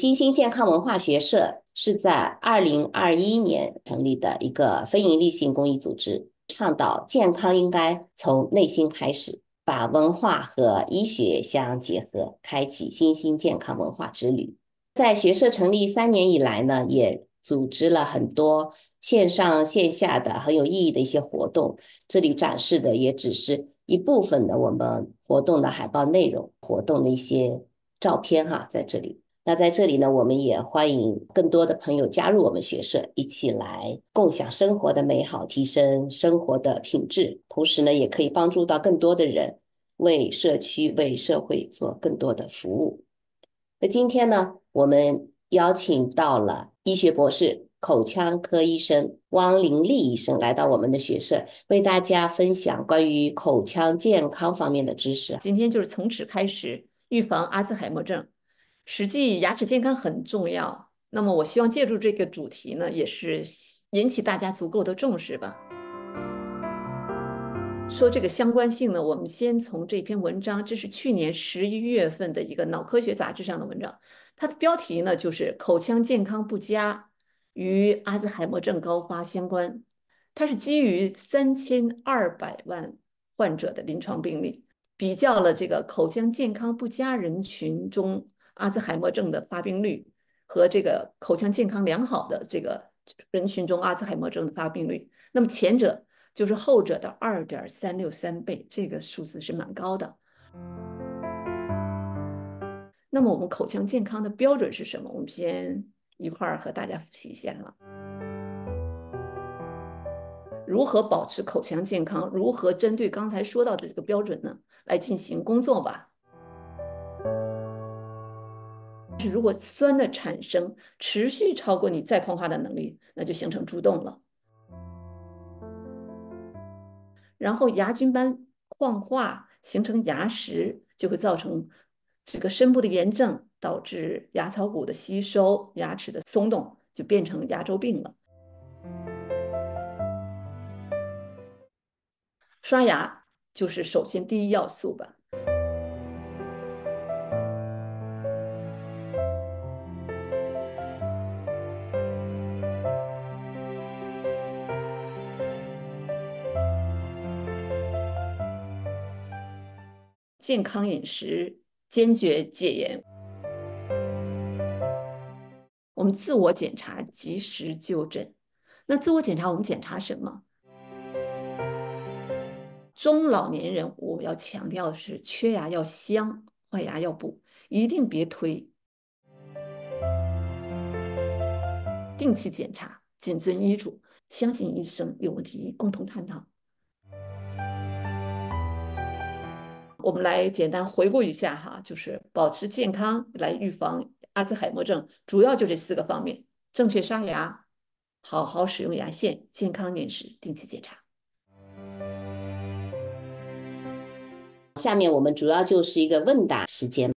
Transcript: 新兴健康文化学社是在2021年成立的一个非营利性公益组织，倡导健康应该从内心开始，把文化和医学相结合，开启新兴健康文化之旅。在学社成立3年以来呢，也组织了很多线上线下的很有意义的一些活动，这里展示的也只是一部分的我们活动的海报内容，活动的一些照片在这里。那在这里呢，我们也欢迎更多的朋友加入我们学社，一起来共享生活的美好，提升生活的品质，同时呢也可以帮助到更多的人，为社区为社会做更多的服务。那今天呢，我们邀请到了医学博士、口腔科医生汪玲丽医生来到我们的学社，为大家分享关于口腔健康方面的知识。今天就是从齿开始，预防阿兹海默症。实际牙齿健康很重要，那么我希望借助这个主题呢，也是引起大家足够的重视吧。说这个相关性呢，我们先从这篇文章，这是去年11月份的一个脑科学杂志上的文章，它的标题呢就是口腔健康不佳与阿兹海默症高发相关。它是基于3200万患者的临床病例，比较了这个口腔健康不佳人群中阿兹海默症的发病率和这个口腔健康良好的这个人群中阿兹海默症的发病率，那么前者就是后者的 2.363 倍，这个数字是蛮高的。那么我们口腔健康的标准是什么？我们先一块儿和大家复习一下了。如何保持口腔健康？如何针对刚才说到的这个标准呢，来进行工作吧。如果酸的产生持续超过你再矿化的能力，那就形成蛀洞了。然后牙菌斑矿化形成牙石，就会造成这个深部的炎症，导致牙槽骨的吸收，牙齿的松动，就变成牙周病了。刷牙就是首先第一要素吧。健康饮食，坚决戒盐。我们自我检查，及时就诊。那自我检查我们检查什么？中老年人我要强调的是，缺牙要镶，坏牙要补，一定别推。定期检查，谨遵医嘱，相信医生，有问题共同探讨。我们来简单回顾一下就是保持健康来预防阿兹海默症，主要就这4个方面：正确刷牙，好好使用牙线，健康饮食，定期检查。下面我们主要就是一个问答时间。